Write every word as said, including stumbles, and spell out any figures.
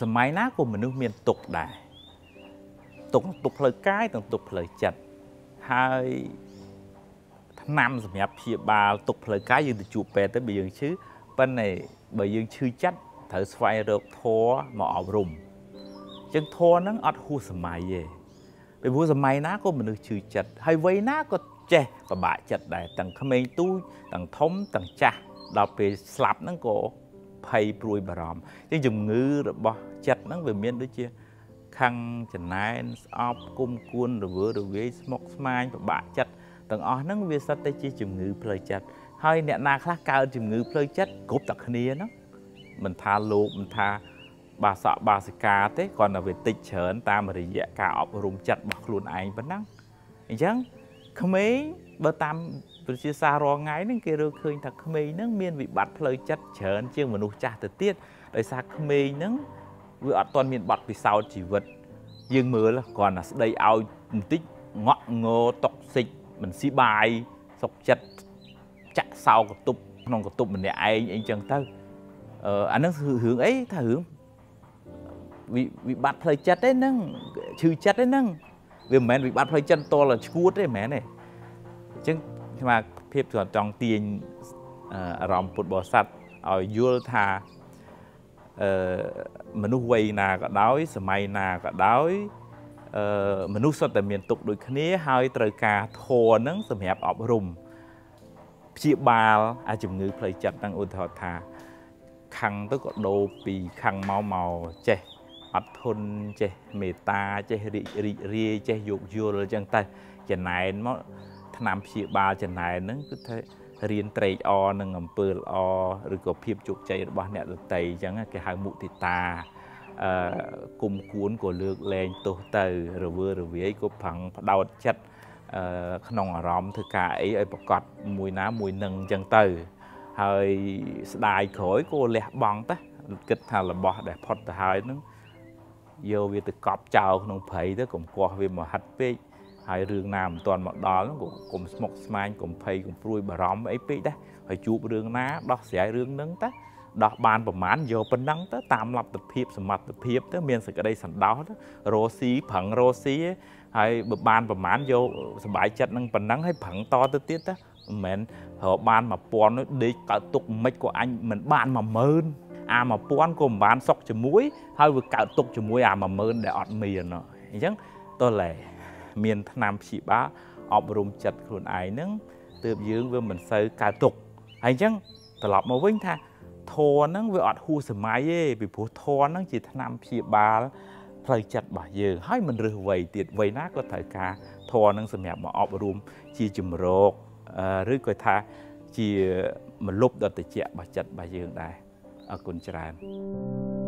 สมัยน้ากูมันนึกเมียนตกได้ตกตกเพลย์กายตกตกเพลย์จัดหายท่านำสมัยเพียบาตกเพลย์กายยังติดจูบเปรตแต่ใบยังชื่อปันในใบยังชื่อจัดเธอสไฟเร็วท้อหมอบรุมจังท้อนั้นอัดหูสมัยเย่เป็นผู้สมัยน้ากูมันนึกชื่อจัดให้ไว้น้าก็เจ๊ประบาจัดได้ตั้งขมิ้นตู้ตั้งท้มตั้งจ่าเราไปสลับนั่งโกภัยปลุยบารมจังจุ่มงื้อหรือบ่จัดนั่งไปเมียนด้วยเชี่ยคังจันไนส์ออฟกุมกุนหรือเวอร์หรือเวสมอกสมายประบาจัดตั้งอ๋อนั่งเวสัตเตจิจุ่มงื้อเพลย์จัดให้เนี่ยนาคลาเกาจุ่มงื้อเพลย์จัดกบตักเนียนะมันทาโลมันทาบาสะบาสิกาเต้ก่อนเราไปติดเฉินตามมาริยะกาออกรุมจัดบักลุนไอ้ปนั่งยังขมิ้นเบอร์ตามประชาชนรอไงนั่งเกลือเคยถักขมิ้นนั่งเมียนวิบัติเพลย์จัดเฉินเชี่ยงมนุษย์จ่าเตี้ยโดยสารขมิ้นนั่งวิอัดตอนเมียนบัติวิสาวชีวิตยังมือละก่อนได้เอาติดงอโง่ตกสิมันสีบายสกจัดจัดสาวกระตุบน้องกระตุบมันเนี่ยไอ้ไอ้จังเต้าอันนั้นคือหึงไอ้ถ้าหึงวิวิบัติเพลย์จัดได้นั่งชื่อจัดได้นั่งเรื่องแม่วิบัติเพลย์จัดโตละชูดได้แม่เนี่ยจึงมาเพียบส่วนจองเตียนรอมปุตบอสัตเอายุลธามนุษย์วัยนาก็ได้สมัยนาก็ได้มนุษย์สัตว์แต่เมียนตกโดยคณีหายตรกาโทนั่งสมัยอบรมพิบาลอาจุงือเพลย์จัดตั้งอุทธาคังตัวก็โดปีคังเมาเมาเจอัดทนเจเมตาเจริริรีเจยุกยุลจังไตเจนายมั่นามผีบาจะไหนนั่นก็เรียนเตยอหนึ่งอำเภออหรือก็เพียบจุกใจบ้านเนี่ยเตยจังแกหางมุติตากลุ่มกวนก็เลือกแรงโตเตยหรือเวอร์หรือเวียก็ผังดาวจัดขนมอร่อมถือกาไอ้ประกอบมวยน้ำมวยหนึ่งจังเตยหายสลายข่อยก็แหลกบังตะกิดหาละบ่ได้พอดหายนั่นโยเวตกอบเจ้าขนมไผ่ตะกลมกว่าเวมาหัดไปหายเรื่องน้ำตอนหมดดอนก็กลมสมกสมายกลมไผ่กลมปลุยบารมไอ้ปีได้หายจูบเรื่องน้าดอกเสียเรื่องนั้นตะดอกบานประมาณโยเป็นนั้นตะตามหลับตะเพียบสมัติตะเพียบตะเมียนสักได้สันดาวตะโรซีผังโรซีหายบานประมาณโยสบายจัดนั่งเป็นนั้นให้ผังต่อตะเตี้ยตะเหม็นหอบานมาปอนเด็กกระตุกไม่ก็อันเหมือนบานมาเมินอามาปอนก็บานซอกจมุ้ยหายว่ากระตุกจมุ้ยอามาเมินได้อดเมียนเนาะยังตัวแหล่เมียนนามผีบ้าออกบรมจัดขลุ่นไอ้นั่งเติบยืงเวมันใส่กาตกไอ้จังตลอดมาวิ่งท่าโทนั่งเวออดหูสมัยเย่ไปผู้โทนั่งจิตนามผีบ้าเพลย์จัดบ่เยอะให้มันเรือไวติดไวนักก็ถ่ายกาโทนั่งสมัยมาออกบรมจีจุมโรกหรือก็ท่าจีมันลบดัดแต่เจี๊ยบจัดบ่เยอะได้อกุญจาร